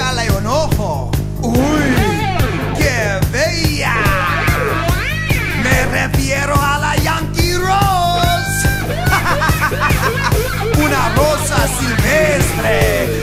échale un ojo. Uy, qué bella. Me refiero a la Yankee Rose. Una rosa silvestre.